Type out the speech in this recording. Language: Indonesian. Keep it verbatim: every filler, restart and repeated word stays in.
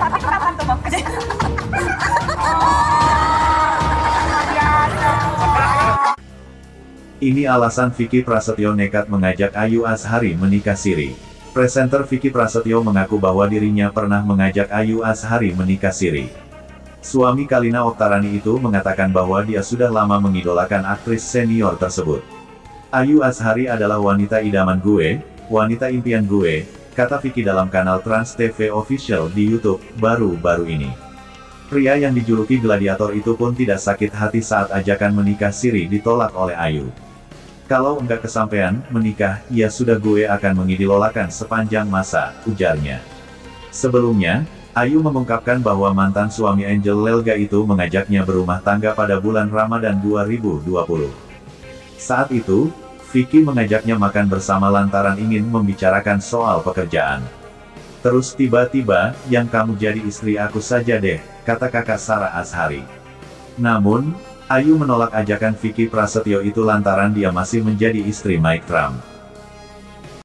Tapi kenapa tuh bang? Ini alasan Vicky Prasetyo nekat mengajak Ayu Azhari menikah siri. Presenter Vicky Prasetyo mengaku bahwa dirinya pernah mengajak Ayu Azhari menikah siri. Suami Kalina Octaranny itu mengatakan bahwa dia sudah lama mengidolakan aktris senior tersebut. Ayu Azhari adalah wanita idaman gue, wanita impian gue, kata Vicky dalam kanal Trans T V Official di YouTube baru-baru ini. Pria yang dijuluki Gladiator itu pun tidak sakit hati saat ajakan menikah siri ditolak oleh Ayu. Kalau enggak kesampaian menikah, ya sudah gue akan mengidolakan sepanjang masa, ujarnya. Sebelumnya, Ayu mengungkapkan bahwa mantan suami Angel Lelga itu mengajaknya berumah tangga pada bulan Ramadan dua ribu dua puluh. Saat itu, Vicky mengajaknya makan bersama lantaran ingin membicarakan soal pekerjaan. Terus tiba-tiba, yang kamu jadi istri aku saja deh, kata kakak Sarah Azhari. Namun, Ayu menolak ajakan Vicky Prasetyo itu lantaran dia masih menjadi istri Mike Trump.